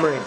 memory.